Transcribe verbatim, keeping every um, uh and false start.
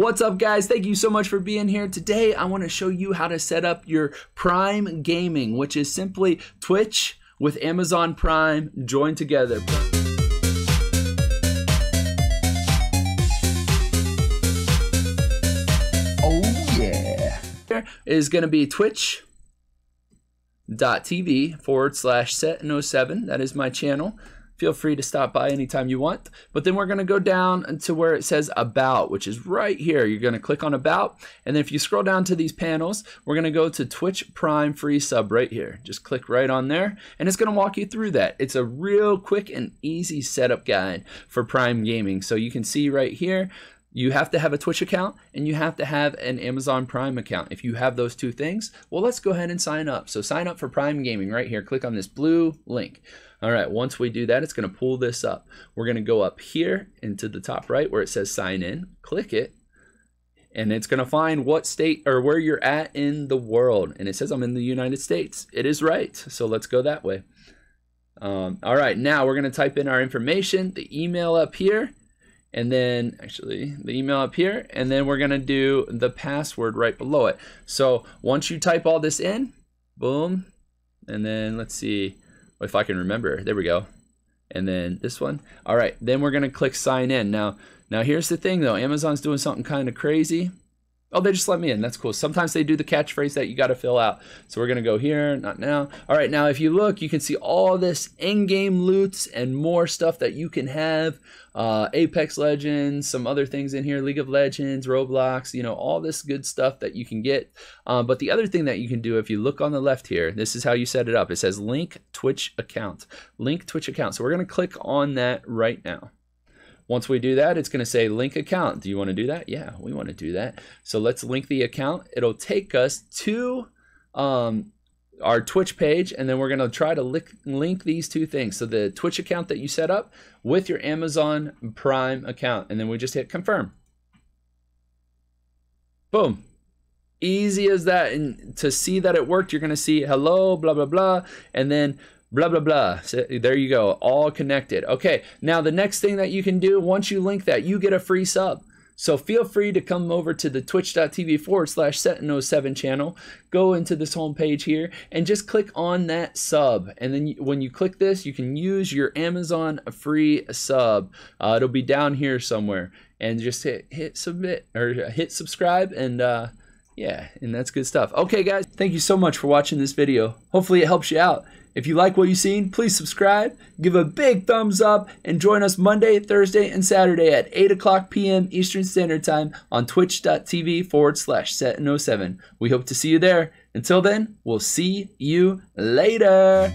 What's up, guys? Thank you so much for being here. Today I want to show you how to set up your Prime Gaming, which is simply Twitch with Amazon Prime joined together. Oh yeah. Here is going to be Twitch dot tv forward slash setn zero seven. That is my channel. Feel free to stop by anytime you want. But then we're gonna go down to where it says About, which is right here. You're gonna click on About, and then if you scroll down to these panels, we're gonna go to Twitch Prime Free Sub right here. Just click right on there, and it's gonna walk you through that. It's a real quick and easy setup guide for Prime Gaming. So you can see right here, you have to have a Twitch account and you have to have an Amazon Prime account. If you have those two things, well, let's go ahead and sign up. So sign up for Prime Gaming right here. Click on this blue link. All right, once we do that, it's gonna pull this up. We're gonna go up here into the top right where it says sign in, click it, and it's gonna find what state or where you're at in the world. And it says I'm in the United States. It is right, so let's go that way. Um, all right, now we're gonna type in our information, the email up here, and then actually the email up here, and then we're gonna do the password right below it. So once you type all this in, boom, and then let's see if I can remember, there we go. And then this one, all right, then we're gonna click sign in. Now, now here's the thing though, Amazon's doing something kind of crazy. Oh, they just let me in, that's cool. Sometimes they do the catchphrase that you gotta fill out. So we're gonna go here, not now. All right, now if you look, you can see all this in-game loots and more stuff that you can have. Uh, Apex Legends, some other things in here, League of Legends, Roblox, you know, all this good stuff that you can get. Uh, but the other thing that you can do, if you look on the left here, this is how you set it up. It says link Twitch account, link Twitch account. So we're gonna click on that right now. Once we do that, it's gonna say link account. Do you wanna do that? Yeah, we wanna do that. So let's link the account. It'll take us to um, our Twitch page, and then we're gonna try to link, link these two things. So the Twitch account that you set up with your Amazon Prime account, and then we just hit confirm. Boom. Easy as that, and to see that it worked, you're gonna see hello, blah, blah, blah, and then blah, blah, blah. So there you go, all connected. Okay, now the next thing that you can do, once you link that, you get a free sub. So feel free to come over to the twitch.tv forward slash setn zero seven channel, go into this home page here, and just click on that sub. And then you, when you click this, you can use your Amazon free sub. Uh, it'll be down here somewhere. And just hit, hit submit, or hit subscribe, and uh, yeah, and that's good stuff. Okay guys, thank you so much for watching this video. Hopefully it helps you out. If you like what you've seen, please subscribe, give a big thumbs up, and join us Monday, Thursday, and Saturday at eight o'clock p m Eastern Standard Time on twitch.tv forward slash setn zero seven. We hope to see you there. Until then, we'll see you later.